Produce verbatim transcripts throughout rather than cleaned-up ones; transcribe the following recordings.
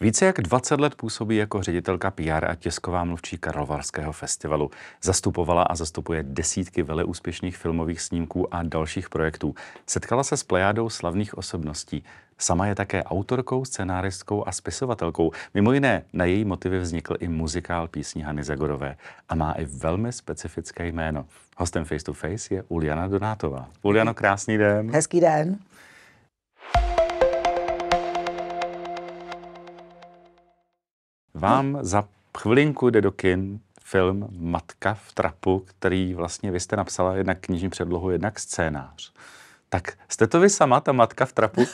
Více jak dvacet let působí jako ředitelka P R a tisková mluvčí Karlovarského festivalu. Zastupovala a zastupuje desítky veleúspěšných filmových snímků a dalších projektů. Setkala se s plejádou slavných osobností. Sama je také autorkou, scenáristkou a spisovatelkou. Mimo jiné, na její motivy vznikl i muzikál písní Hany Zagorové. A má i velmi specifické jméno. Hostem Face to Face je Uljana Donátová. Uljano, krásný den. Hezký den. Vám za chvilinku jde do kin film Matka v trapu, který vlastně vy jste napsala jednak knižní předlohu, jednak scénář. Tak jste to vy sama, ta matka v trapu?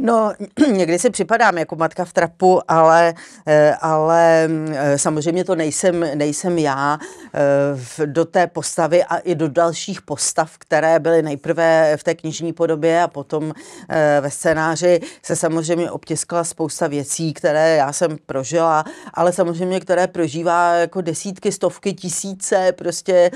No, někdy si připadám jako matka v trapu, ale, ale samozřejmě to nejsem, nejsem já. Do té postavy a i do dalších postav, které byly nejprve v té knižní podobě a potom ve scénáři, se samozřejmě obtiskla spousta věcí, které já jsem prožila, ale samozřejmě, které prožívá jako desítky, stovky, tisíce prostě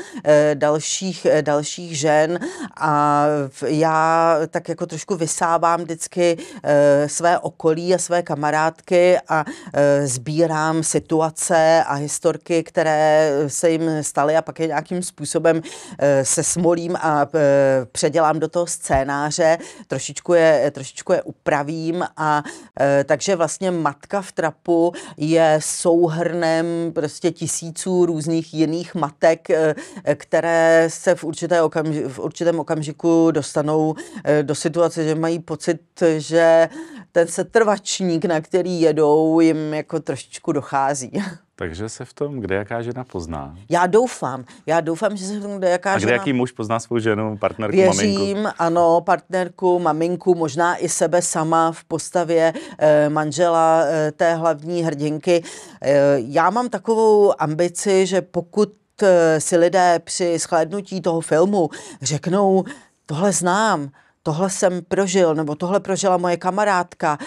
dalších, dalších žen a já tak jako trošku vysávám vždycky e, své okolí a své kamarádky a e, sbírám situace a historky, které se jim staly a pak je nějakým způsobem e, sesmolím a e, předělám do toho scénáře, trošičku je, trošičku je upravím a e, takže vlastně Matka v trapu je souhrnem prostě tisíců různých jiných matek, e, které se v, určité okamži, v určitém okamžiku dostanou dostanou do situace, že mají pocit, že ten setrvačník, na který jedou, jim jako trošičku dochází. Takže se v tom kdejaká žena pozná? Já doufám. Já doufám, že se v tom kdejaká žena... A kdejaký žena... muž pozná svou ženu, partnerku, Věřím, maminku? Věřím, ano, partnerku, maminku, možná i sebe sama v postavě eh, manžela eh, té hlavní hrdinky. Eh, já mám takovou ambici, že pokud eh, si lidé při shlédnutí toho filmu řeknou... Tohle znám, tohle jsem prožil, nebo tohle prožila moje kamarádka,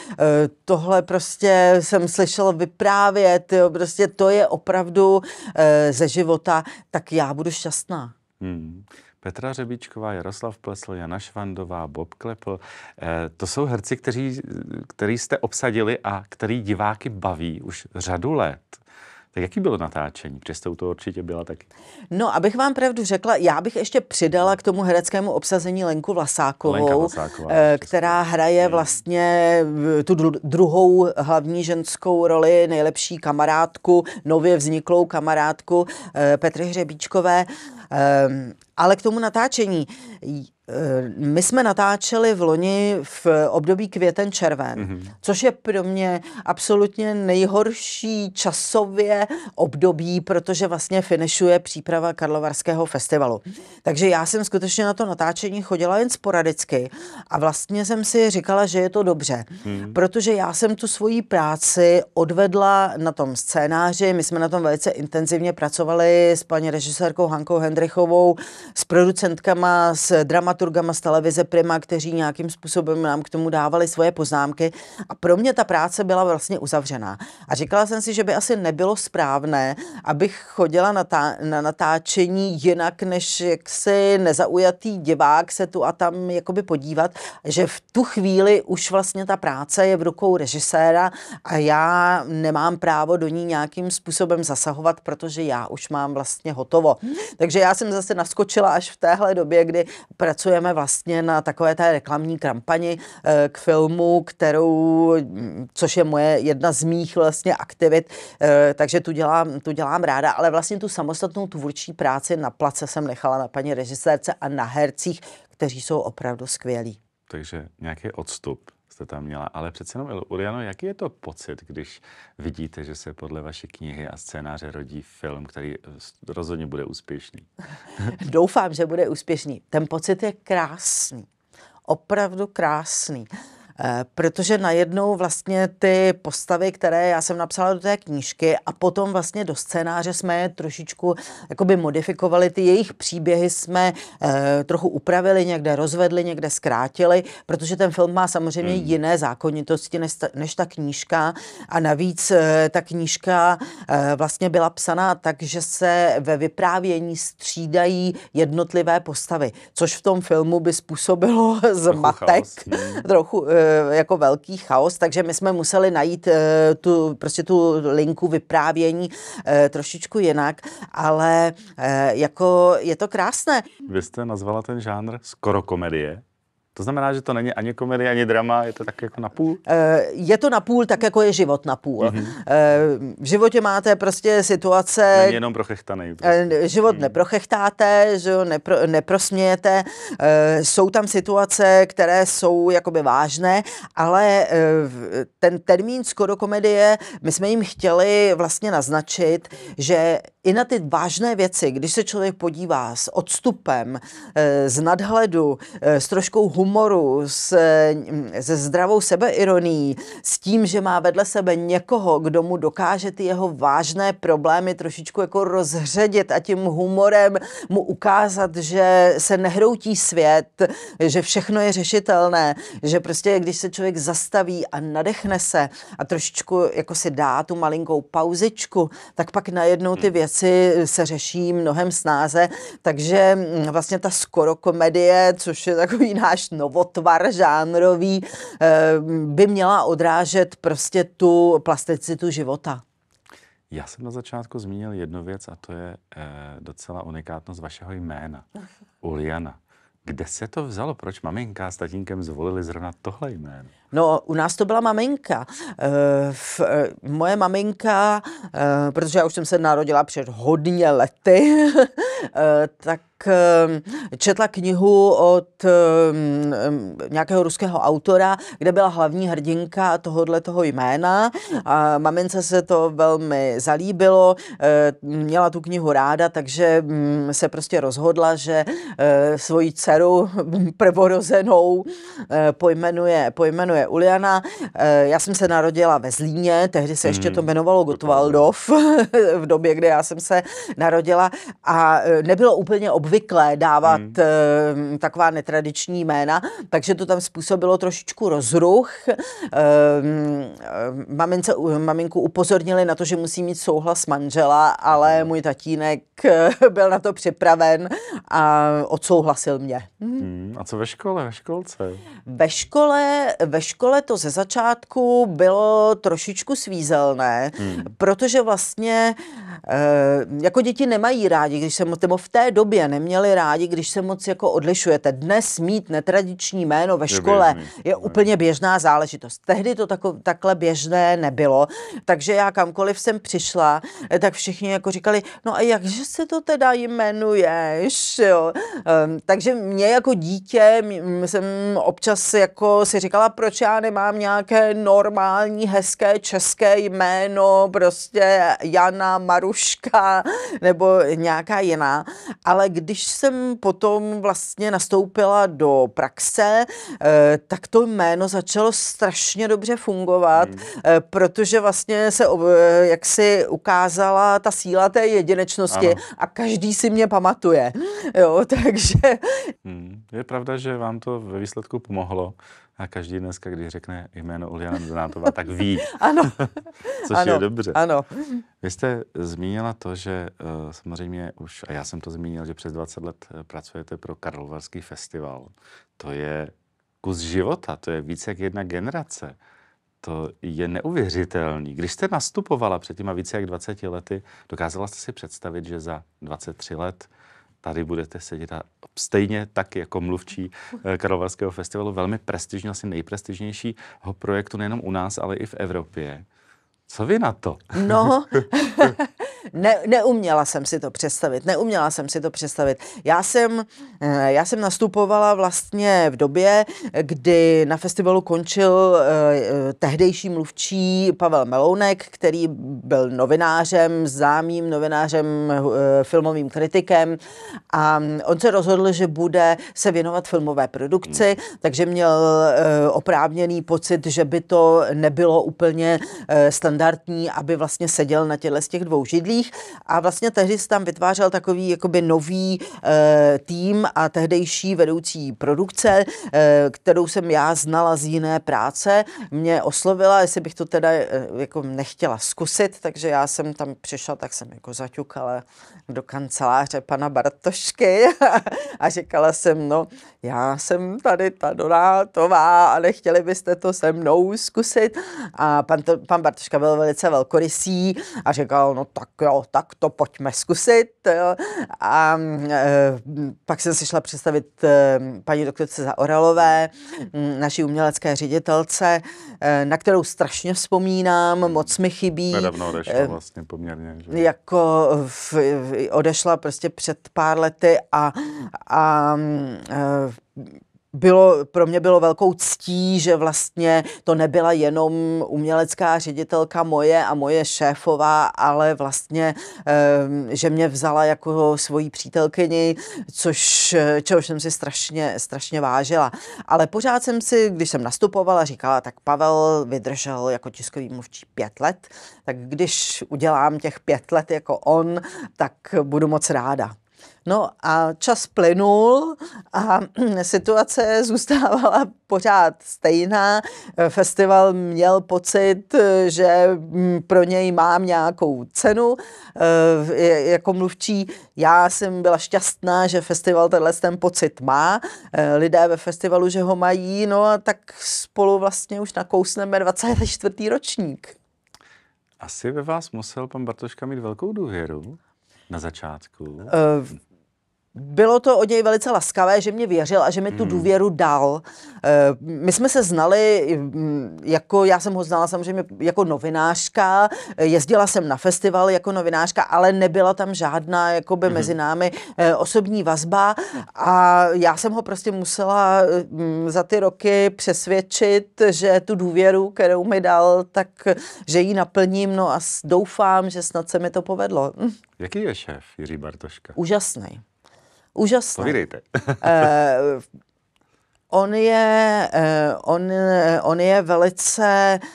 tohle prostě jsem slyšel vyprávět, jo, prostě to je opravdu ze života, tak já budu šťastná. Hmm. Petra Řebíčková, Jaroslav Plesl, Jana Švandová, Bob Klepl, to jsou herci, kteří, který jste obsadili a který diváky baví už řadu let. Tak jaký bylo natáčení? Přesto to určitě byla taky. No, abych vám pravdu řekla, já bych ještě přidala k tomu hereckému obsazení Lenku Vlasákovou, Vlasáková, která hraje vlastně tu druhou hlavní ženskou roli, nejlepší kamarádku, nově vzniklou kamarádku Petry Hřebíčkové. Ale k tomu natáčení. My jsme natáčeli v loni v období květen-červen, mm-hmm. což je pro mě absolutně nejhorší časově období, protože vlastně finišuje příprava Karlovarského festivalu. Takže já jsem skutečně na to natáčení chodila jen sporadicky a vlastně jsem si říkala, že je to dobře, mm-hmm. protože já jsem tu svoji práci odvedla na tom scénáři, my jsme na tom velice intenzivně pracovali s paní režisérkou Hankou Hendrichovou, s producentkama, s dramaturgama, z televize Prima, kteří nějakým způsobem nám k tomu dávali svoje poznámky a pro mě ta práce byla vlastně uzavřená. A říkala jsem si, že by asi nebylo správné, abych chodila na, ta, na natáčení jinak, než jaksi nezaujatý divák se tu a tam jakoby podívat, že v tu chvíli už vlastně ta práce je v rukou režiséra a já nemám právo do ní nějakým způsobem zasahovat, protože já už mám vlastně hotovo. Takže já jsem zase naskočila až v téhle době, kdy pracujeme vlastně na takové té reklamní kampani k filmu, kterou, což je moje jedna z mých vlastně aktivit, takže tu dělám, tu dělám ráda, ale vlastně tu samostatnou tvůrčí práci na place jsem nechala na paní režisérce a na hercích, kteří jsou opravdu skvělí. Takže nějaký odstup jste tam měla, ale přece jenom, Uljano, jaký je to pocit, když vidíte, že se podle vaší knihy a scénáře rodí film, který rozhodně bude úspěšný? Doufám, že bude úspěšný. Ten pocit je krásný, opravdu krásný. Protože najednou vlastně ty postavy, které já jsem napsala do té knížky a potom vlastně do scénáře jsme je trošičku jakoby modifikovali, ty jejich příběhy jsme eh, trochu upravili, někde rozvedli, někde zkrátili, protože ten film má samozřejmě hmm. jiné zákonitosti než ta, než ta knížka a navíc eh, ta knížka eh, vlastně byla psaná tak, že se ve vyprávění střídají jednotlivé postavy, což v tom filmu by způsobilo zmatek, trochu chaos, trochu jako velký chaos, takže my jsme museli najít tu, prostě tu linku vyprávění trošičku jinak, ale jako je to krásné. Vy jste nazvala ten žánr skoro komedie. To znamená, že to není ani komedie, ani drama, je to tak jako napůl? Je to napůl, tak jako je život napůl. Mm-hmm. V životě máte prostě situace... Není jenom prochechtaný. Prostě. Život mm. neprochechtáte, že jo, nepro, neprosmějete. Jsou tam situace, které jsou jakoby vážné, ale ten termín skoro komedie, my jsme jim chtěli vlastně naznačit, že i na ty vážné věci, když se člověk podívá s odstupem, z nadhledu, s troškou humoru, se, se zdravou sebeironií, s tím, že má vedle sebe někoho, kdo mu dokáže ty jeho vážné problémy trošičku jako rozředit a tím humorem mu ukázat, že se nehroutí svět, že všechno je řešitelné, že prostě když se člověk zastaví a nadechne se a trošičku jako si dá tu malinkou pauzičku, tak pak najednou ty věci se řeší mnohem snáze, takže vlastně ta skoro komedie, což je takový náš novotvar žánrový, by měla odrážet prostě tu plasticitu života. Já jsem na začátku zmínil jednu věc a to je docela unikátnost vašeho jména. Uljana. Kde se to vzalo? Proč maminka s tatínkem zvolili zrovna tohle jméno? No, u nás to byla maminka. Moje maminka, protože já už jsem se narodila před hodně lety, tak četla knihu od nějakého ruského autora, kde byla hlavní hrdinka tohohle toho jména. A mamince se to velmi zalíbilo, měla tu knihu ráda, takže se prostě rozhodla, že svoji dceru prvorozenou pojmenuje, pojmenuje Uljana. Já jsem se narodila ve Zlíně, tehdy se ještě to jmenovalo Gottwaldov, v době, kdy já jsem se narodila, a nebylo úplně obvyklé dávat hmm. taková netradiční jména, takže to tam způsobilo trošičku rozruch. Mamince, maminku upozornili na to, že musí mít souhlas manžela, ale můj tatínek byl na to připraven a odsouhlasil mě. Hmm. A co ve škole, ve školce? Ve škole, ve škole to ze začátku bylo trošičku svízelné, hmm. protože vlastně jako děti nemají rádi, když se v té době neměli rádi, když se moc jako odlišujete. Dnes mít netradiční jméno ve škole je úplně běžná záležitost. Tehdy to tako, takhle běžné nebylo, takže já kamkoliv jsem přišla, tak všichni jako říkali, no a jakže se to teda jmenuješ? Jo? Um, takže mě jako dítě jsem občas jako si říkala, proč já nemám nějaké normální, hezké české jméno, prostě Jana, Maruška nebo nějaká jiná. Ale když jsem potom vlastně nastoupila do praxe, tak to jméno začalo strašně dobře fungovat, hmm. protože vlastně se jaksi ukázala ta síla té jedinečnosti, ano. a každý si mě pamatuje. Jo, takže... Hmm. Je pravda, že vám to ve výsledku pomohlo. A každý dneska, když řekne jméno Uljana Donátová, tak ví. Ano. Což ano, je dobře. Ano. Vy jste zmínila to, že uh, samozřejmě už, a já jsem to zmínil, že přes dvacet let pracujete pro Karlovarský festival. To je kus života, to je více jak jedna generace. To je neuvěřitelný. Když jste nastupovala před těma více jak dvaceti lety, dokázala jste si představit, že za dvacet tři let tady budete sedět a stejně tak jako mluvčí Karlovarského festivalu, velmi prestižní, asi nejprestižnějšího projektu nejenom u nás, ale i v Evropě. Co vy na to? No, ne, neuměla jsem si to představit, neuměla jsem si to představit. Já jsem, já jsem nastupovala vlastně v době, kdy na festivalu končil tehdejší mluvčí Pavel Melounek, který byl novinářem, známým novinářem, filmovým kritikem, a on se rozhodl, že bude se věnovat filmové produkci, takže měl oprávněný pocit, že by to nebylo úplně standardní, aby vlastně seděl na těchto z těch dvou židlích. mladých a vlastně tehdy se tam vytvářel takový jakoby nový e, tým a tehdejší vedoucí produkce, e, kterou jsem já znala z jiné práce, mě oslovila, jestli bych to teda e, jako nechtěla zkusit, takže já jsem tam přišla, tak jsem jako zaťukala do kanceláře pana Bartošky a říkala jsem, no já jsem tady ta Donátová a nechtěli byste to se mnou zkusit. A pan, to, pan Bartoška byl velice velkorysý a říkal, no tak jo, tak to pojďme zkusit. A e, pak jsem si šla představit e, paní doktorce Zaoralové, naší umělecké ředitelce, e, na kterou strašně vzpomínám, moc mi chybí. Nedávno odešla vlastně poměrně. Že? Jako v, v, odešla prostě před pár lety a, a e, Bylo, pro mě bylo velkou ctí, že vlastně to nebyla jenom umělecká ředitelka moje a moje šéfová, ale vlastně, e, že mě vzala jako svoji přítelkyni, což, čehož jsem si strašně, strašně vážila. Ale pořád jsem si, když jsem nastupovala, říkala, tak Pavel vydržel jako tiskový mluvčí pět let, tak když udělám těch pět let jako on, tak budu moc ráda. No a čas plynul a situace zůstávala pořád stejná. Festival měl pocit, že pro něj mám nějakou cenu jako mluvčí. Já jsem byla šťastná, že festival tenhle ten pocit má. Lidé ve festivalu, že ho mají, no a tak spolu vlastně už nakousneme dvacátý čtvrtý ročník. Asi ve vás musel pan Bartoška mít velkou důvěru na začátku. Uh, Bylo to od něj velice laskavé, že mě věřil a že mi tu důvěru dal. My jsme se znali, jako já jsem ho znala samozřejmě jako novinářka, jezdila jsem na festival jako novinářka, ale nebyla tam žádná jakoby mezi námi osobní vazba a já jsem ho prostě musela za ty roky přesvědčit, že tu důvěru, kterou mi dal, tak že ji naplním, no a doufám, že snad se mi to povedlo. Jaký je šéf Jiří Bartoška? Úžasný. Úžasný. Povídejte. uh, on, je, uh, on, on je velice uh,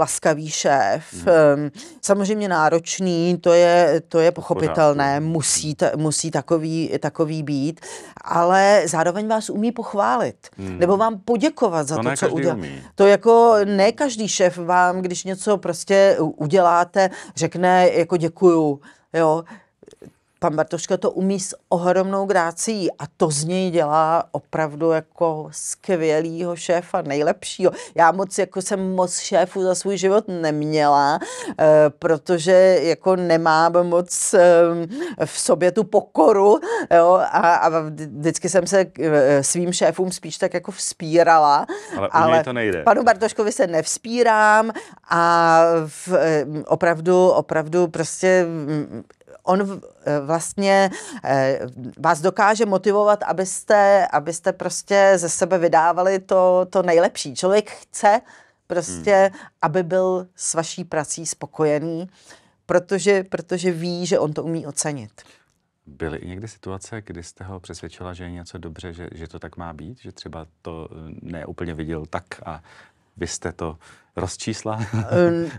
laskavý šéf, hmm. um, samozřejmě náročný, to je, to je pochopitelné, musí, ta, musí takový, takový být, ale zároveň vás umí pochválit, hmm. nebo vám poděkovat za to, to co udělá. Umí. To jako ne každý šéf vám, když něco prostě uděláte, řekne jako děkuju, jo. Pan Bartoška to umí s ohromnou grácií a to z něj dělá opravdu jako skvělýho šéfa, nejlepšího. Já moc, jako jsem moc šéfů za svůj život neměla, eh, protože jako nemám moc eh, v sobě tu pokoru, jo, a, a vždycky jsem se eh, svým šéfům spíš tak jako vzpírala. Ale, ale u něj to nejde. Panu Bartoškovi se nevzpírám a v, eh, opravdu, opravdu prostě... Mm, on vlastně vás dokáže motivovat, abyste, abyste prostě ze sebe vydávali to, to nejlepší. Člověk chce prostě, hmm. aby byl s vaší prací spokojený, protože, protože ví, že on to umí ocenit. Byly i někdy situace, kdy jste ho přesvědčila, že je něco dobře, že, že to tak má být? Že třeba to neúplně viděl tak a vy jste to rozčísla?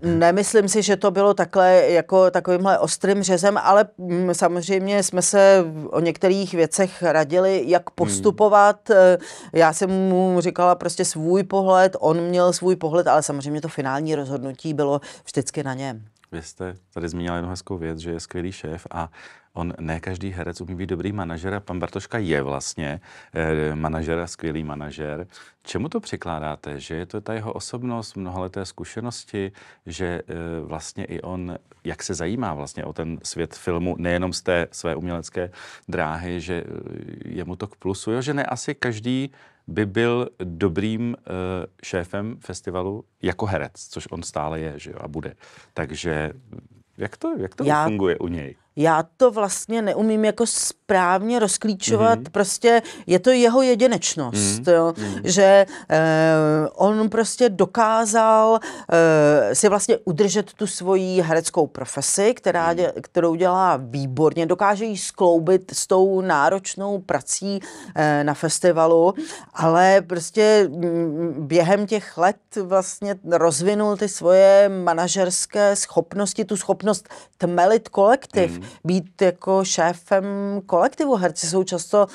Nemyslím si, že to bylo takhle, jako takovýmhle ostrým řezem, ale m, samozřejmě jsme se o některých věcech radili, jak postupovat. Hmm. Já jsem mu říkala prostě svůj pohled, on měl svůj pohled, ale samozřejmě to finální rozhodnutí bylo vždycky na něm. Vy jste tady zmínila jednu hezkou věc, že je skvělý šéf a on ne každý herec umí být dobrý manažer a pan Bartoška je vlastně eh, manažer a skvělý manažer. Čemu to přikládáte? Že je to ta jeho osobnost, mnohaleté zkušenosti, že eh, vlastně i on, jak se zajímá vlastně o ten svět filmu, nejenom z té své umělecké dráhy, že je mu to k plusu, jo? Že ne asi každý by byl dobrým uh, šéfem festivalu jako herec, což on stále je, že jo, a bude. Takže jak to, jak to já, funguje u něj? já to vlastně neumím jako správně rozklíčovat, mm-hmm. prostě je to jeho jedinečnost, mm-hmm. jo? Mm-hmm. že eh, on prostě dokázal eh, si vlastně udržet tu svoji hereckou profesi, která, mm-hmm. kterou dělá výborně, dokáže ji skloubit s tou náročnou prací eh, na festivalu, ale prostě během těch let vlastně rozvinul ty svoje manažerské schopnosti, tu schopnost tmelit kolektiv, mm. být jako šéfem kolektivu. Herci jsou často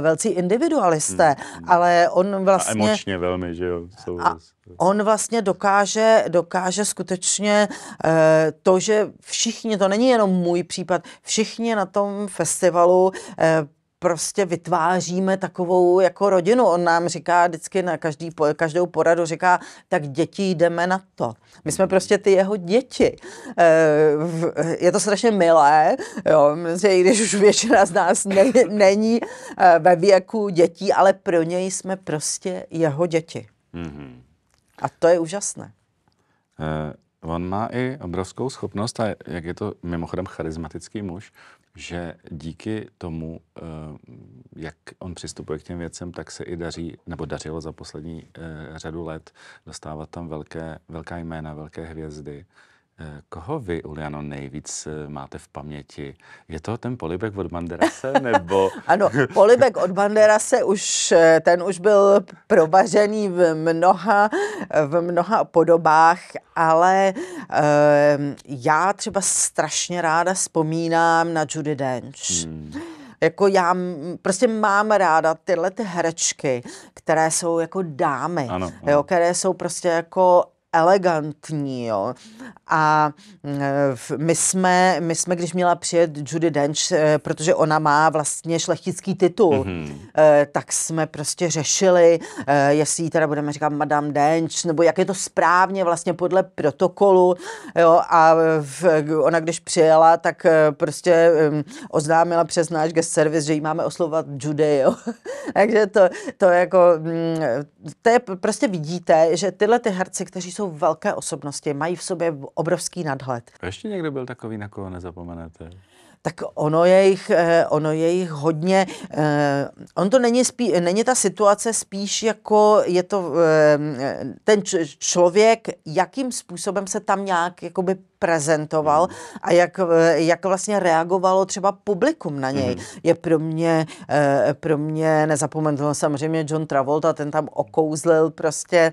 velcí individualisté, mm. ale on vlastně... A emočně velmi, že jo? Jsou... A... On vlastně dokáže, dokáže skutečně eh, to, že všichni, to není jenom můj případ, všichni na tom festivalu eh, prostě vytváříme takovou jako rodinu. On nám říká vždycky na každý, každou poradu, říká, tak děti, jdeme na to. My jsme prostě ty jeho děti. Je to strašně milé, jo, že i když už většina z nás ne, není ve věku dětí, ale pro něj jsme prostě jeho děti. Mm-hmm. A to je úžasné. Uh, on má i obrovskou schopnost, a jak je to mimochodem charismatický muž, že díky tomu, jak on přistupuje k těm věcem, tak se i daří, nebo dařilo za poslední řadu let dostávat tam velké, velká jména, velké hvězdy. Koho vy, Uljano, nejvíc máte v paměti? Je to ten Polibek od Banderase, nebo... Ano, Polibek od Banderase, už, ten už byl provařený v mnoha, v mnoha podobách, ale eh, já třeba strašně ráda vzpomínám na Judy Dench. Hmm. Jako já prostě mám ráda tyhle ty herečky, které jsou jako dámy, ano, ano. Jo, které jsou prostě jako elegantní, jo. A my jsme, my jsme, když měla přijet Judy Dench, protože ona má vlastně šlechtický titul, mm-hmm. tak jsme prostě řešili, jestli teda budeme říkat Madame Dench, nebo jak je to správně vlastně podle protokolu, jo. A ona, když přijela, tak prostě oznámila přes náš guest service, že jí máme oslovovat Judy, jo. Takže to, to jako, to je, prostě vidíte, že tyhle ty herci, kteří jsou velké osobnosti, mají v sobě obrovský nadhled. A ještě někdo byl takový, na koho nezapomenete? Tak ono je jich, ono je jich hodně. On to není, spí, není ta situace spíš jako je to ten člověk, jakým způsobem se tam nějak jakoby prezentoval a jak, jak vlastně reagovalo třeba publikum na něj. Mm-hmm. Je pro mě, pro mě nezapomenutelné samozřejmě John Travolta, ten tam okouzlil prostě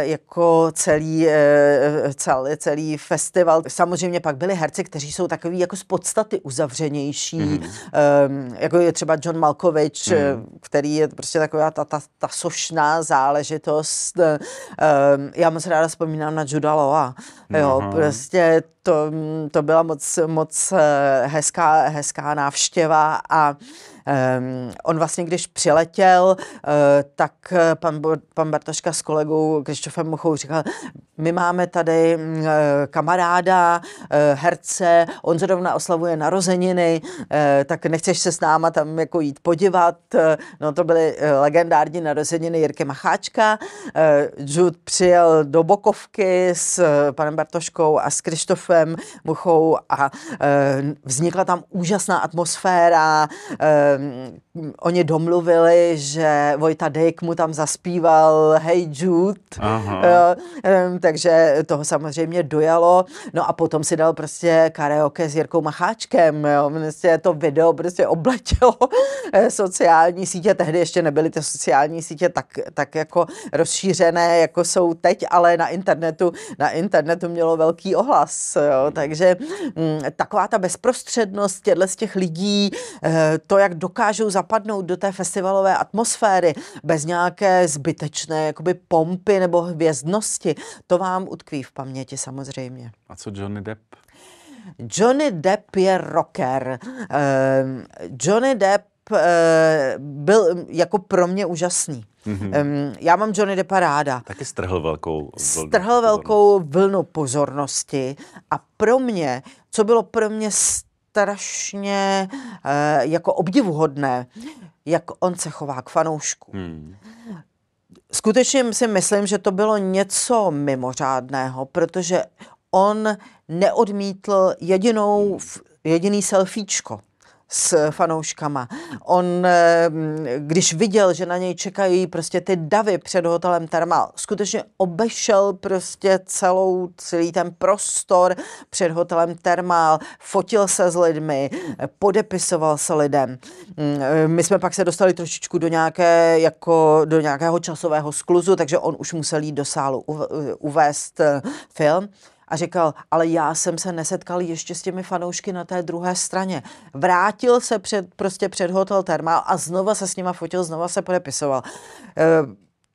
jako celý, celý, celý festival. Samozřejmě pak byli herci, kteří jsou takový jako z podstaty uzavřenější, mm-hmm. jako je třeba John Malkovich, mm-hmm. který je prostě taková ta, ta, ta sošná záležitost. Já moc ráda vzpomínám na Juda Lawa. Jo, mm-hmm. prostě To, to byla moc, moc hezká, hezká návštěva a um, on vlastně, když přiletěl, uh, tak pan, pan Bartoška s kolegou Kristofem Muchou říkal, my máme tady uh, kamaráda, uh, herce, on zrovna oslavuje narozeniny, uh, tak nechceš se s náma tam jako jít podívat. Uh, no to byly uh, legendární narozeniny Jirky Macháčka. Uh, Jude přijel do Bokovky s uh, panem Bartoškou a s Krištofem Muchou a e, vznikla tam úžasná atmosféra. E, oni domluvili, že Vojta Dyk mu tam zaspíval Hey Jude. E, e, takže toho samozřejmě dojalo. No a potom si dal prostě karaoke s Jirkou Macháčkem. Jo. Prostě to video prostě obletělo sociální sítě. Tehdy ještě nebyly ty sociální sítě tak, tak jako rozšířené, jako jsou teď, ale na internetu, na internetu mělo velký ohlas. Jo, takže m, taková ta bezprostřednost těchto z těch lidí, e, to, jak dokážou zapadnout do té festivalové atmosféry bez nějaké zbytečné jakoby pompy nebo hvězdnosti, to vám utkví v paměti samozřejmě. A co Johnny Depp? Johnny Depp je rocker. E, Johnny Depp e, byl jako pro mě úžasný. Mm-hmm. Já mám Johnny Deppa ráda. Taky strhl velkou vlnu, strhl velkou vlnu pozornosti a pro mě, co bylo pro mě strašně eh, jako obdivuhodné, jak on se chová k fanoušku. Mm. Skutečně si myslím, že to bylo něco mimořádného, protože on neodmítl jedinou v, jediný selfiečko s fanouškama. On, když viděl, že na něj čekají prostě ty davy před hotelem Thermal, skutečně obešel prostě celou, celý ten prostor před hotelem Thermal, fotil se s lidmi, podepisoval se lidem. My jsme pak se dostali trošičku do, nějaké, jako, do nějakého časového skluzu, takže on už musel jít do sálu uvést film. A říkal, ale já jsem se nesetkal ještě s těmi fanoušky na té druhé straně. Vrátil se před, prostě před hotel Thermal a znova se s nima fotil, znova se podepisoval. E,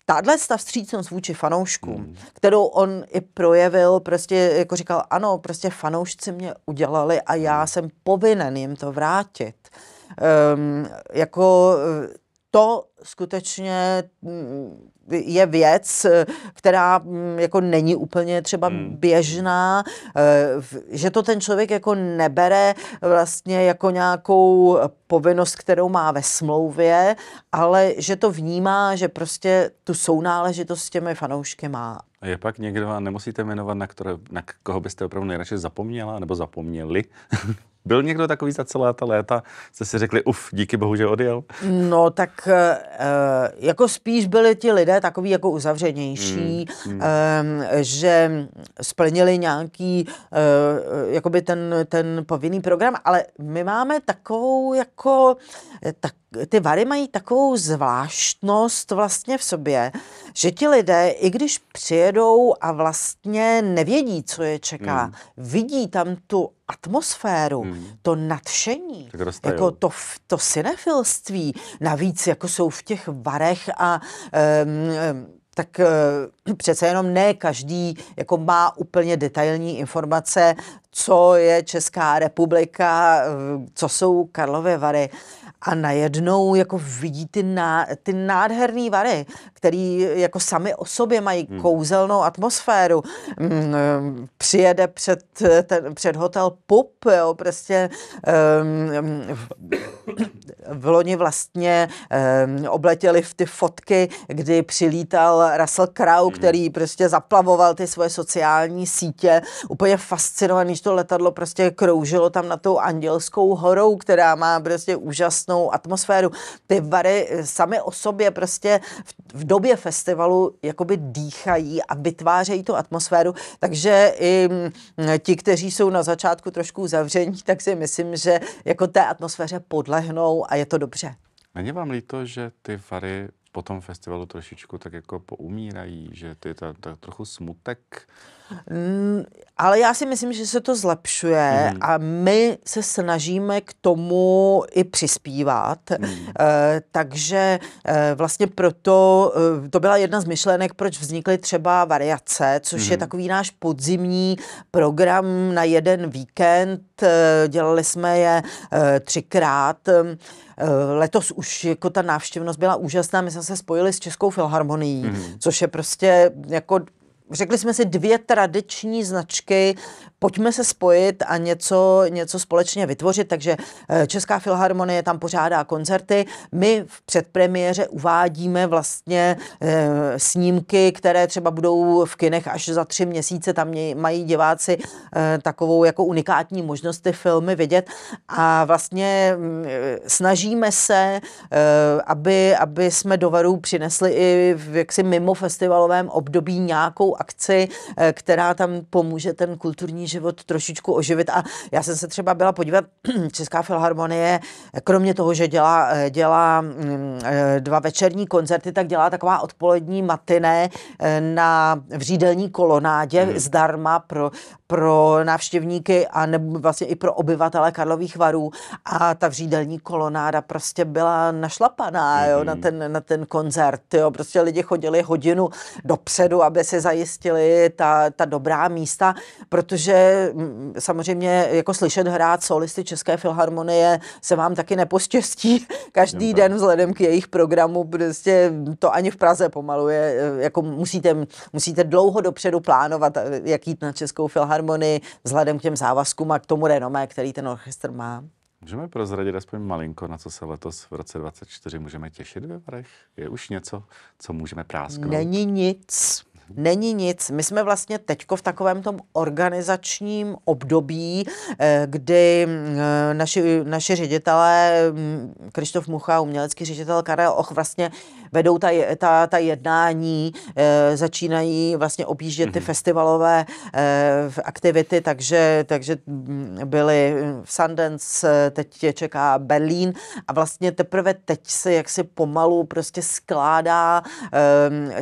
Tahle ta vstřícnost vůči fanouškům, mm. kterou on i projevil, prostě jako říkal, ano, prostě fanoušci mě udělali a já mm. jsem povinen jim to vrátit. E, jako to skutečně je věc, která jako není úplně třeba běžná, že to ten člověk jako nebere vlastně jako nějakou povinnost, kterou má ve smlouvě, ale že to vnímá, že prostě tu sounáležitost s těmi fanoušky má. A je pak někdo, a nemusíte jmenovat, na, které, na koho byste opravdu nejradši zapomněla nebo zapomněli? Byl někdo takový za celá ta léta, jste si řekli, uf, díky bohu, že odjel? No tak e, jako spíš byli ti lidé takový jako uzavřenější, mm, mm. E, že splnili nějaký e, jakoby ten, ten povinný program, ale my máme takovou jako, tak, ty Vary mají takovou zvláštnost vlastně v sobě, že ti lidé, i když přijedou a vlastně nevědí, co je čeká, mm. vidí tam tu atmosféru, hmm. to nadšení, jako to, to cinefilství, navíc jako jsou v těch barech a um, tak uh, přece jenom ne každý jako má úplně detailní informace, co je Česká republika, co jsou Karlovy Vary. A najednou jako vidí ty, ná, ty nádherný Vary, který jako sami o sobě mají kouzelnou atmosféru. Přijede před, ten, před hotel Pup, jo, prostě um, v loni vlastně um, obletěli v ty fotky, kdy přilítal Russell Crowe, který prostě zaplavoval ty svoje sociální sítě. Úplně fascinovaný, když to letadlo prostě kroužilo tam na tou Andělskou horou, která má prostě úžasnou atmosféru. Ty Vary sami o sobě prostě v době festivalu jakoby dýchají a vytvářejí tu atmosféru, takže i ti, kteří jsou na začátku trošku zavření, tak si myslím, že jako té atmosféře podlehnou a je to dobře. Není vám líto, že ty Vary po tom festivalu trošičku tak jako poumírají, že to je ta, ta trochu smutek? Mm, ale já si myslím, že se to zlepšuje mm. a my se snažíme k tomu i přispívat. Mm. E, takže e, vlastně proto e, to byla jedna z myšlenek, proč vznikly třeba Variace, což mm. je takový náš podzimní program na jeden víkend. E, dělali jsme je e, třikrát. E, letos už jako ta návštěvnost byla úžasná. My jsme se spojili s Českou filharmonií, mm. což je prostě jako... Řekli jsme si dvě tradiční značky, pojďme se spojit a něco, něco společně vytvořit, takže Česká filharmonie tam pořádá koncerty. My v předpremiéře uvádíme vlastně e, snímky, které třeba budou v kinech až za tři měsíce, tam mají diváci e, takovou jako unikátní možnost ty filmy vidět a vlastně e, snažíme se, e, aby, aby jsme do Varů přinesli i v jaksi mimo festivalovém období nějakou akci, e, která tam pomůže ten kulturní život trošičku oživit. A já jsem se třeba byla podívat, Česká filharmonie, kromě toho, že dělá, dělá dva večerní koncerty, tak dělá taková odpolední matiné na Řídelní kolonádě mm. zdarma pro, pro návštěvníky a nebo vlastně i pro obyvatele Karlových Varů. A ta Řídelní kolonáda prostě byla našlapaná mm. jo, na, ten, na ten koncert. Jo. Prostě lidi chodili hodinu dopředu, aby si zajistili ta, ta dobrá místa, protože samozřejmě jako slyšet hrát solisty České filharmonie se vám taky nepostěstí každý den vzhledem k jejich programu, prostě to ani v Praze pomalu je, jako musíte, musíte dlouho dopředu plánovat, jak jít na Českou filharmonii vzhledem k těm závazkům a k tomu renomé, který ten orchestr má. Můžeme prozradit aspoň malinko, na co se letos v roce dvacet čtyři můžeme těšit ve Varech? Je už něco, co můžeme prásknout? Není nic. není nic. My jsme vlastně teďko v takovém tom organizačním období, kdy naši, naši ředitelé, Kristof Mucha, umělecký ředitel, Karel Och, vlastně vedou ta, ta, ta jednání, začínají vlastně objíždět ty festivalové aktivity, takže, takže byly v Sundance, teď je čeká Berlín a vlastně teprve teď se jaksi pomalu prostě skládá,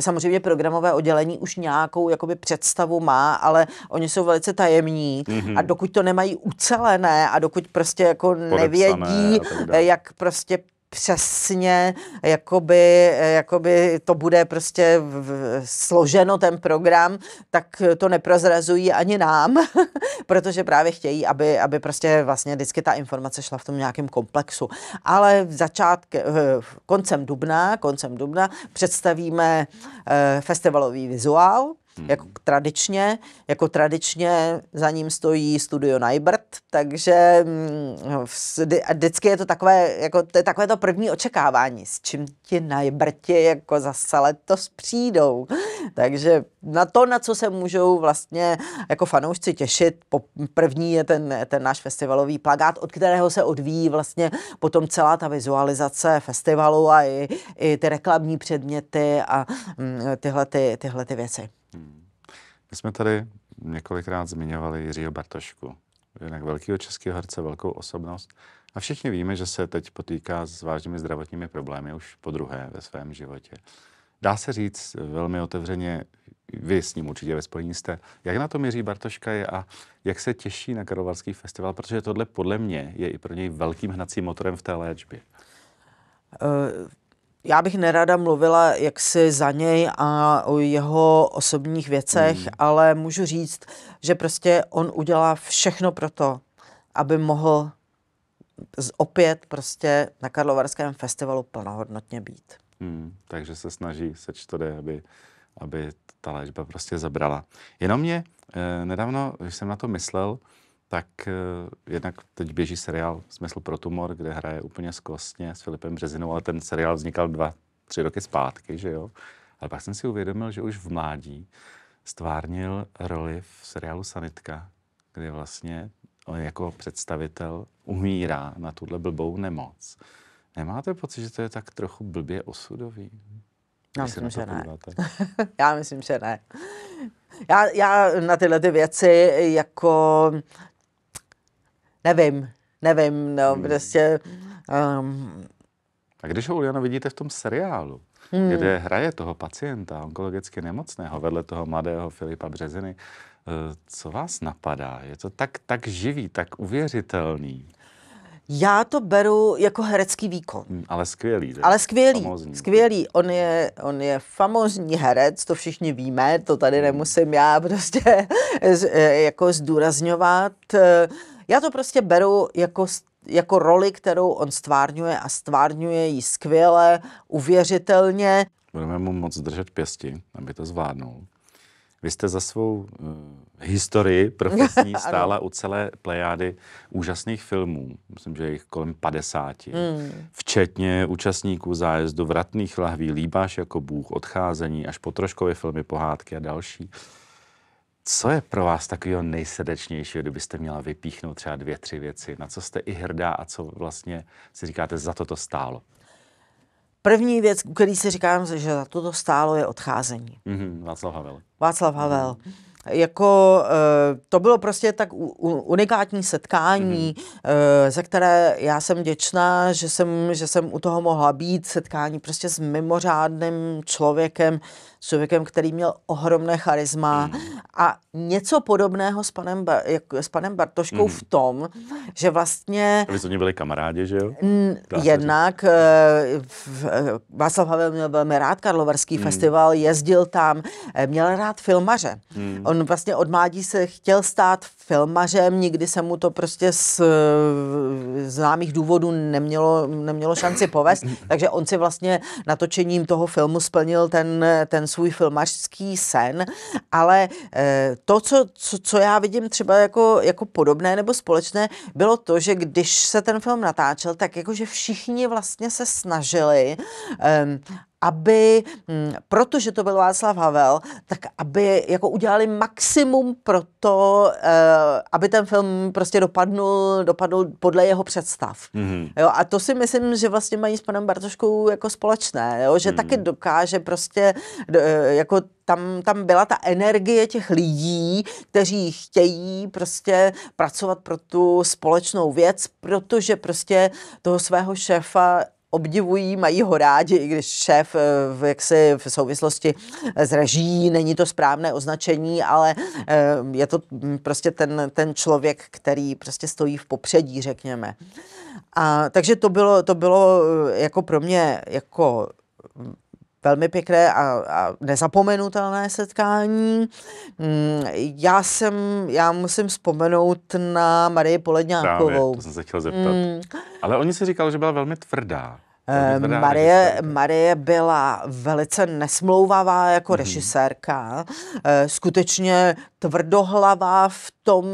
samozřejmě programové oddělení už nějakou jakoby představu má, ale oni jsou velice tajemní mm-hmm. a dokud to nemají ucelené a dokud prostě jako podepsané, nevědí, jak prostě přesně, jakoby, jakoby to bude prostě v, v, složeno ten program, tak to neprozrazují ani nám, protože právě chtějí, aby, aby prostě vlastně vždycky ta informace šla v tom nějakém komplexu. Ale začátkem, koncem dubna, koncem dubna představíme eh, festivalový vizuál, Hmm. Jako tradičně, jako tradičně za ním stojí studio Najbrd, takže vždycky je to takové, jako, to je takové to první očekávání, s čím ti Najbrti jako zase letos přijdou. Takže na to, na co se můžou vlastně jako fanoušci těšit, první je ten, ten náš festivalový plakát, od kterého se odvíjí vlastně potom celá ta vizualizace festivalu a i, i ty reklamní předměty a tyhle, ty, tyhle ty věci. My jsme tady několikrát zmiňovali Jiřího Bartošku, jinak velkého českého herce, velkou osobnost. A všichni víme, že se teď potýká s vážnými zdravotními problémy už podruhé ve svém životě. Dá se říct velmi otevřeně, vy s ním určitě ve spojení jste, jak na tom Jiří Bartoška je a jak se těší na Karlovarský festival, protože tohle podle mě je i pro něj velkým hnacím motorem v té léčbě. Uh... Já bych nerada mluvila jaksi za něj a o jeho osobních věcech, mm. ale můžu říct, že prostě on udělá všechno pro to, aby mohl opět prostě na Karlovarském festivalu plnohodnotně být. Mm. Takže se snaží, seč to jde, aby, aby ta léčba prostě zabrala. Jenom mě eh, nedávno, když jsem na to myslel, tak eh, jednak teď běží seriál Smysl pro tumor, kde hraje úplně zkostně s Filipem Březinou, ale ten seriál vznikal dva, tři roky zpátky, že jo? Ale pak jsem si uvědomil, že už v mládí stvárnil roli v seriálu Sanitka, kde vlastně on jako představitel umírá na tuhle blbou nemoc. Nemáte pocit, že to je tak trochu blbě osudový? Já myslím, že ne. Já myslím, že ne. Já, já na tyhle ty věci jako nevím, nevím, no, hmm. prostě... Um... A když ho, Uljano, vidíte v tom seriálu, hmm. kde hraje toho pacienta onkologicky nemocného vedle toho mladého Filipa Březiny, co vás napadá? Je to tak, tak živý, tak uvěřitelný. Já to beru jako herecký výkon. Ale skvělý. Ale skvělý, famózní. skvělý. On je, on je famózní herec, to všichni víme, to tady nemusím já prostě jako zdůrazňovat. Já to prostě beru jako, jako roli, kterou on stvárňuje a stvárňuje ji skvěle, uvěřitelně. Budeme mu moc držet pěsti, aby to zvládnul. Vy jste za svou uh, historii profesní stála u celé plejády úžasných filmů. Myslím, že jich kolem padesáti. Mm. Včetně účastníků zájezdu Vratných lahví, Líbáš jako Bůh, Odcházení, až po troškové filmy, pohádky a další. Co je pro vás takového nejsrdečnějšího, kdybyste měla vypíchnout třeba dvě, tři věci? Na co jste i hrdá a co vlastně si říkáte, za to to stálo? První věc, který si říkám, že za to to stálo, je Odcházení. Mm-hmm, Václav Havel. Václav Havel. Mm-hmm. Jako e, to bylo prostě tak u, unikátní setkání, mm-hmm. e, za které já jsem vděčná, že jsem, že jsem u toho mohla být. Setkání prostě s mimořádným člověkem, člověkem, který měl ohromné charisma mm. a něco podobného s panem, ba- jako s panem Bartoškou mm. v tom, že vlastně... Vy jste mě byli kamarádi, že jo? N- jednak e, Václav Havel měl velmi rád Karlovarský mm. festival, jezdil tam, e, měl rád filmaře. Mm. On vlastně od mládí se chtěl stát filmařem, nikdy se mu to prostě z známých důvodů nemělo, nemělo šanci povést, takže on si vlastně natočením toho filmu splnil ten, ten svůj filmařský sen, ale eh, to, co, co, co já vidím třeba jako, jako podobné nebo společné, bylo to, že když se ten film natáčel, tak jakože všichni vlastně se snažili eh, aby, protože to byl Václav Havel, tak aby jako udělali maximum pro to, aby ten film prostě dopadnul, dopadnul podle jeho představ. Mm-hmm. Jo, a to si myslím, že vlastně mají s panem Bartoškou jako společné, jo, že mm-hmm. taky dokáže prostě jako Tam, tam byla ta energie těch lidí, kteří chtějí prostě pracovat pro tu společnou věc, protože prostě toho svého šéfa obdivují, mají ho rádi, i když šéf v, jaksi, v souvislosti s režií není to správné označení, ale je to prostě ten, ten člověk, který prostě stojí v popředí, řekněme. A, takže to bylo, to bylo jako pro mě jako velmi pěkné a, a nezapomenutelné setkání. Já jsem, já musím vzpomenout na Marii Poledňákovou. Právě, to jsem se chtěl zeptat. Mm. Ale oni si říkali, že byla velmi tvrdá. Vypadá, Marie, Marie byla velice nesmlouvavá jako mm-hmm. režisérka, skutečně tvrdohlavá v tom,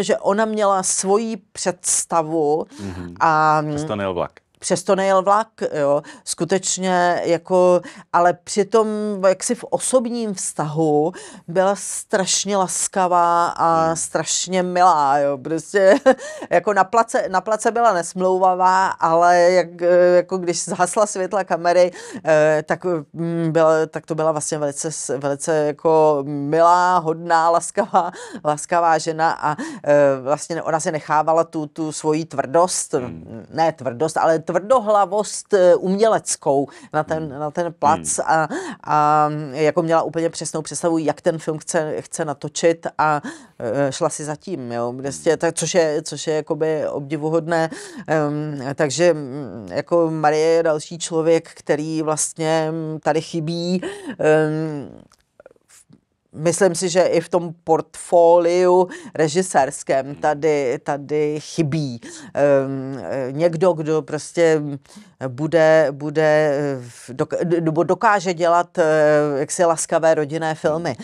že ona měla svoji představu. Mm-hmm. A přesto nejel vlak. Přesto nejel vlak, jo, skutečně jako, ale přitom jaksi v osobním vztahu byla strašně laskavá a hmm. strašně milá, jo, prostě jako na place, na place byla nesmlouvavá, ale jak, jako když zhasla světla kamery, tak, byla, tak to byla vlastně velice, velice jako milá, hodná, laskavá, laskavá žena a vlastně ona si nechávala tu, tu svoji tvrdost, hmm. ne tvrdost, ale tvrdohlavost uměleckou na ten, na ten plac hmm. a, a jako měla úplně přesnou představu, jak ten film chce, chce natočit a šla si za tím, jo, vlastně, tak, což je, což je jakoby obdivuhodné. Um, takže jako Marie je další člověk, který vlastně tady chybí. Um, Myslím si, že i v tom portfoliu režisérském tady, tady chybí um, někdo, kdo prostě bude, bude doka- dokáže dělat jaksi laskavé rodinné filmy,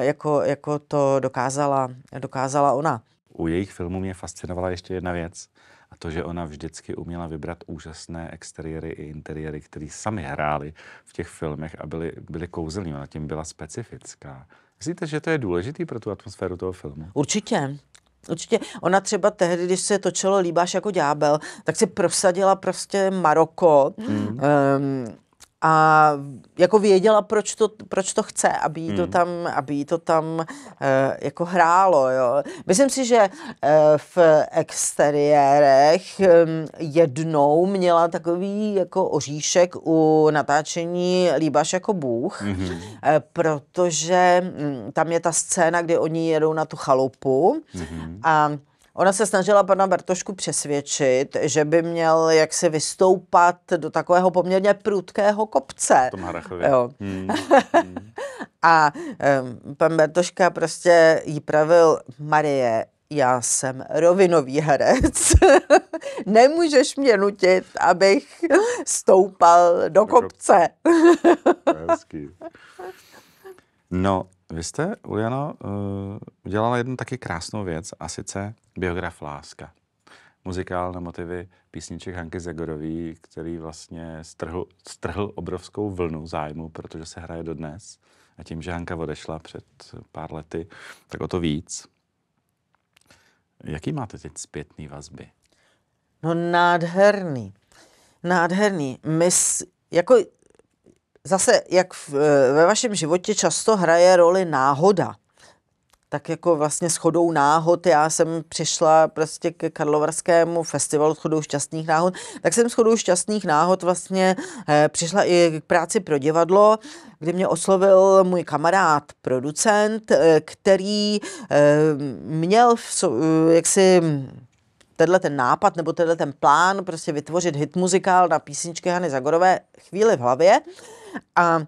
jako, jako to dokázala, dokázala ona. U jejich filmů mě fascinovala ještě jedna věc, a to, že ona vždycky uměla vybrat úžasné exteriéry i interiéry, které sami hráli v těch filmech a byly, byly kouzelní, ona tím byla specifická. Myslíte, že to je důležitý pro tu atmosféru toho filmu? Určitě. Určitě. Ona třeba tehdy, když se točilo Líbáš jako ďábel, tak si prosadila prostě Maroko. Mm. Um, A jako věděla, proč to, proč to chce, aby jí to tam, aby jí to tam e, jako hrálo. Jo. Myslím si, že e, v exteriérech e, jednou měla takový jako oříšek u natáčení Líbáš jako Bůh, mm-hmm. e, protože m, tam je ta scéna, kdy oni jedou na tu chalupu mm-hmm. a ona se snažila pana Bartošku přesvědčit, že by měl jaksi vystoupat do takového poměrně prudkého kopce. Jo. Hmm. A um, pan Bartoška prostě jí pravil: Marie, já jsem rovinový herec. Nemůžeš mě nutit, abych stoupal do kopce. No, vy jste, Uljano, udělala jednu taky krásnou věc, a sice biograf Láska. Muzikál na motivy písniček Hanky Zagorový, který vlastně strhl, strhl obrovskou vlnu zájmu, protože se hraje dodnes. A tím, že Hanka odešla před pár lety, tak o to víc. Jaký máte teď zpětný vazby? No nádherný. Nádherný. My s, jako... Zase, jak v, ve vašem životě často hraje roli náhoda, tak jako vlastně shodou náhod, já jsem přišla prostě k Karlovarskému festivalu shodou šťastných náhod, tak jsem shodou šťastných náhod vlastně eh, přišla i k práci pro divadlo, kdy mě oslovil můj kamarád, producent, eh, který eh, měl v, eh, jaksi... tenhle ten nápad nebo tenhle ten plán prostě vytvořit hitmuzikál na písničky Hany Zagorové chvíli v hlavě a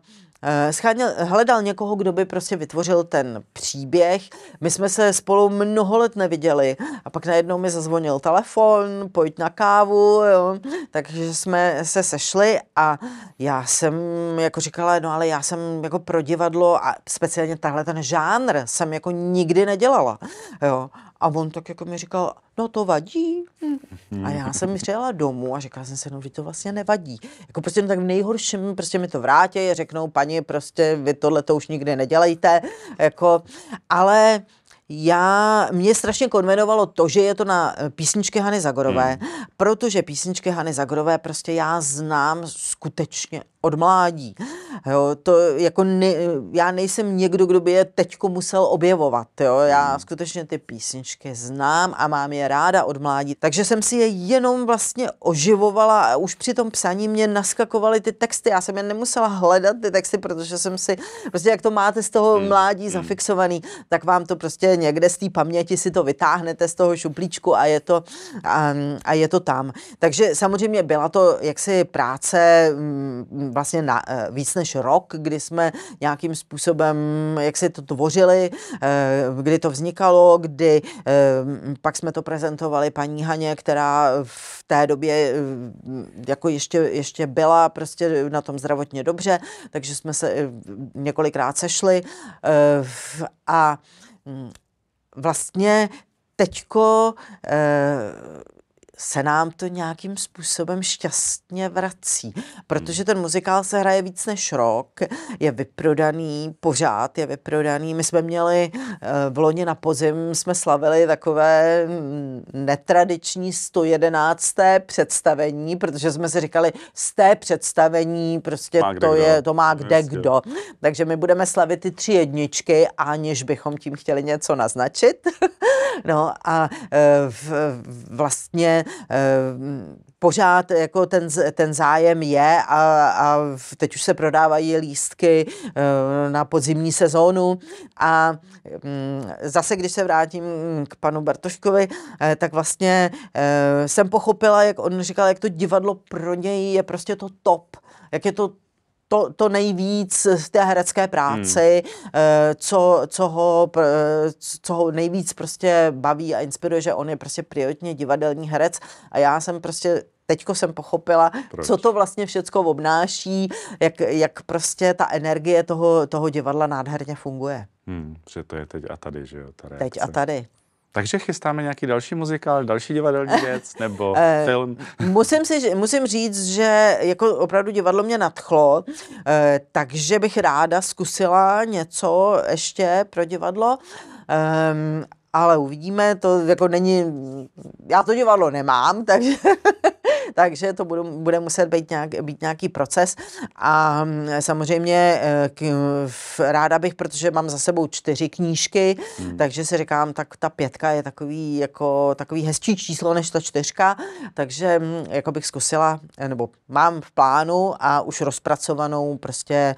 e, scháněl, hledal někoho, kdo by prostě vytvořil ten příběh. My jsme se spolu mnoho let neviděli a pak najednou mi zazvonil telefon, pojď na kávu, jo. Takže jsme se sešli a já jsem jako říkala, no ale já jsem jako pro divadlo a speciálně tahle ten žánr jsem jako nikdy nedělala, jo. A on tak jako mi říkal, no to vadí, hm, A já jsem přijela domů a říkala jsem si, no, že to vlastně nevadí. Jako prostě no, tak v nejhorším, prostě mi to vrátí, řeknou, paní, prostě vy tohle to už nikdy nedělejte, jako, ale... Já, mě strašně konvenovalo to, že je to na písničky Hany Zagorové, hmm. protože písničky Hany Zagorové prostě já znám skutečně od mládí. Jo, to jako ne, já nejsem někdo, kdo by je teďko musel objevovat. Jo. Já hmm. skutečně ty písničky znám a mám je ráda od mládí. Takže jsem si je jenom vlastně oživovala a už při tom psaní mě naskakovaly ty texty. Já jsem je nemusela hledat, ty texty, protože jsem si, prostě jak to máte z toho mládí hmm. zafixovaný, tak vám to prostě někde z té paměti si to vytáhnete z toho šuplíčku a je to, a, a je to tam. Takže samozřejmě byla to jaksi práce vlastně na, víc než rok, kdy jsme nějakým způsobem jaksi to tvořili, kdy to vznikalo, kdy pak jsme to prezentovali paní Haně, která v té době jako ještě, ještě byla prostě na tom zdravotně dobře, takže jsme se několikrát sešli a vlastně teďko e, se nám to nějakým způsobem šťastně vrací, protože ten muzikál se hraje víc než rok, je vyprodaný, pořád je vyprodaný. My jsme měli e, v loni na podzim, jsme slavili takové netradiční sto jedenácté představení, protože jsme si říkali, z té představení prostě má to, je, to má kde Vždy. kdo. Takže my budeme slavit ty tři jedničky, aniž bychom tím chtěli něco naznačit. No a e, v, vlastně pořád jako ten, ten zájem je a, a teď už se prodávají lístky na podzimní sezónu a zase, když se vrátím k panu Bartoškovi, tak vlastně jsem pochopila, jak on říkal, jak to divadlo pro něj je prostě to top, jak je to To, to nejvíc v té herecké práci, hmm. co, co, ho, co ho nejvíc prostě baví a inspiruje, že on je prostě prioritně divadelní herec a já jsem prostě teďko jsem pochopila, Proč? co to vlastně všecko obnáší, jak, jak prostě ta energie toho, toho divadla nádherně funguje. Hmm, že to je teď a tady, že jo? Ta reakce. Teď a tady. Takže chystáme nějaký další muzikál, další divadelní věc nebo film? Musím, si, musím říct, že jako opravdu divadlo mě nadchlo, takže bych ráda zkusila něco ještě pro divadlo, ale uvidíme, to jako není, já to divadlo nemám, takže... Takže to bude, bude muset být, nějak, být nějaký proces a samozřejmě k, ráda bych, protože mám za sebou čtyři knížky, hmm. takže si říkám, tak ta pětka je takový, jako, takový hezčí číslo než ta čtyřka, takže jako bych zkusila, nebo mám v plánu a už rozpracovanou prostě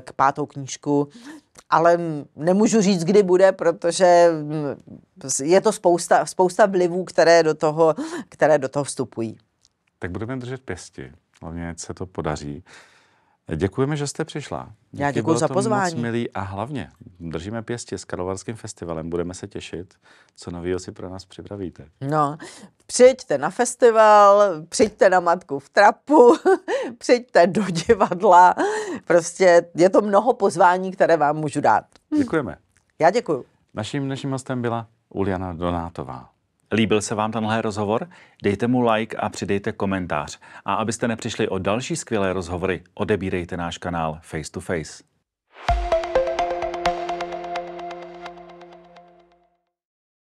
k pátou knížku, ale nemůžu říct, kdy bude, protože je to spousta, spousta vlivů, které do toho, které do toho vstupují. Tak budeme držet pěsti. Hlavně se to podaří. Děkujeme, že jste přišla. Díky, Já děkuji za pozvání. Moc milý a hlavně držíme pěstě s Karlovarským festivalem. Budeme se těšit, co nového si pro nás připravíte. No, přijďte na festival, přijďte na Matku v trapu, přijďte do divadla. Prostě je to mnoho pozvání, které vám můžu dát. Děkujeme. Já děkuji. Naším dnešním hostem byla Uljana Donátová. Líbil se vám tenhle rozhovor? Dejte mu like a přidejte komentář. A abyste nepřišli o další skvělé rozhovory, odebírejte náš kanál Face to Face.